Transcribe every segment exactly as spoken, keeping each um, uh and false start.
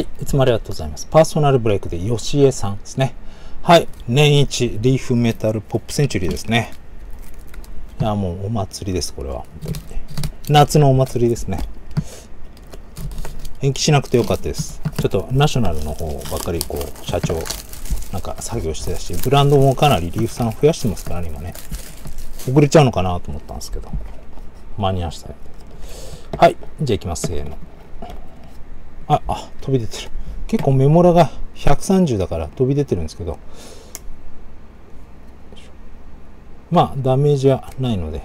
はい、いつもありがとうございます。パーソナルブレイクで吉江さんですね。はい、年一リーフメタルポップセンチュリーですね。いや、もうお祭りです、これは。夏のお祭りですね。延期しなくてよかったです。ちょっとナショナルの方ばっかり、こう、社長、なんか作業してたし、ブランドもかなりリーフさん増やしてますからね、今ね。遅れちゃうのかなと思ったんですけど、間に合わせたい。はい、じゃあ行きます、せーの。あ、あ、飛び出てる。結構メモラがひゃくさんじゅうだから飛び出てるんですけど、まあ、ダメージはないので、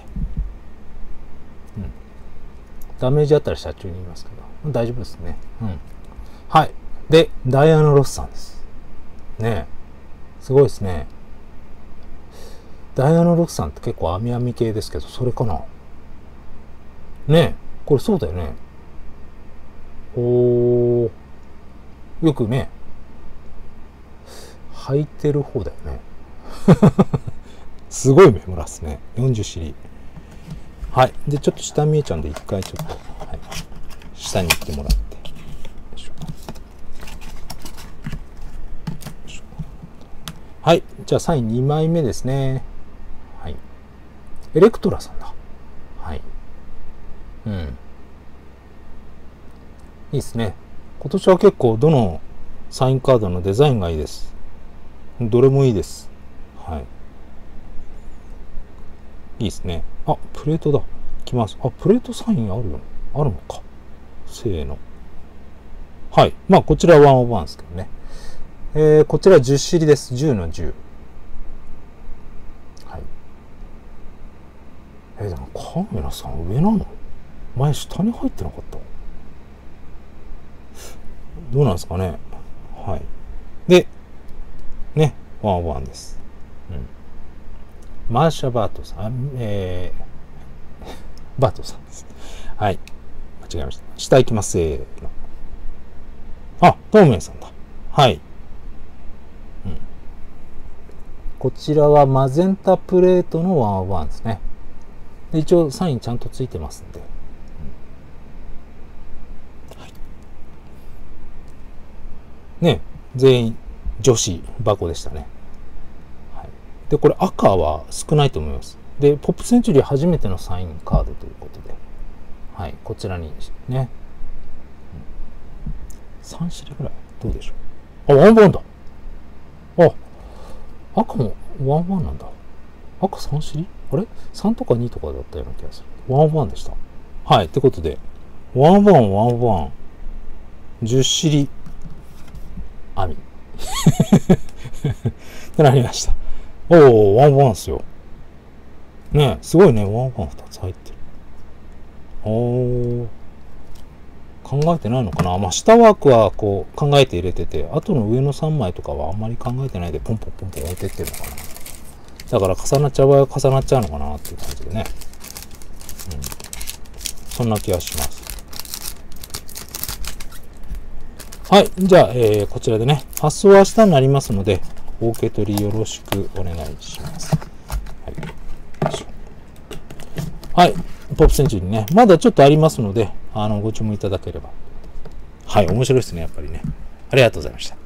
うん、ダメージあったら社長に言いますけど、大丈夫ですね。うん。はい。で、ダイアナ・ロスさんです。ねえ、すごいですね。ダイアナ・ロスさんって結構網網系ですけど、それかな。ねえ、これそうだよね。おー、よくね、履いてる方だよね。すごいメモラっすね。よんじゅう種類。はい。で、ちょっと下見えちゃうんで、一回ちょっと、はい、下に行ってもらって。はい。じゃあ、サインにまいめですね。はい。エレクトラさんだ。はい。うん。いいですね。今年は結構、どのサインカードのデザインがいいです。どれもいいです。はい。いいですね。あ、プレートだ。来ます。あ、プレートサインあるよ。あるのか。せーの。はい。まあ、こちらはワンオーバーですけどね。えー、こちらじゅう種類です。じゅうのじゅう。はい。えー、でもカメラさん上なの？前下に入ってなかった。どうなんですかね。はい。で、ね、ワンオーバーです。うん。マーシャ・バートさん、えー、バートさんです。はい。間違えました。下行きます。せーの。あ、トーメンさんだ。はい。うん。こちらはマゼンタプレートのワンオーワンですね。で、一応サインちゃんとついてますんで。うん、はい。ね、全員女子箱でしたね。で、これ赤は少ないと思います。で、ポップセンチュリー初めてのサインカードということで、はい、こちらにね、さん種類ぐらい、どうでしょう。あ、ワンワンだ。あ、赤もワンワンなんだ。赤さん種類？あれ？ さん とかにとかだったような気がする。ワンワンでした。はい、ってことで、ワンワン、ワンワン、じゅう種類、網。ってなりました。おお、ワンワンですよ。ねえ、すごいね、ワンワンふたつ入ってる。おお、考えてないのかな。まあ、下枠はこう考えて入れてて、あとの上のさんまいとかはあんまり考えてないで、ポンポンポンポン置いてってるのかな。だから重なっちゃう場合は重なっちゃうのかなっていう感じでね。うん。そんな気がします。はい、じゃあ、えー、こちらでね、発送は明日になりますので、お受け取りよろしくお願いします。はい。はい。ポップセンチュリーね。まだちょっとありますので、あの、ご注文いただければ。はい。面白いですね。やっぱりね。ありがとうございました。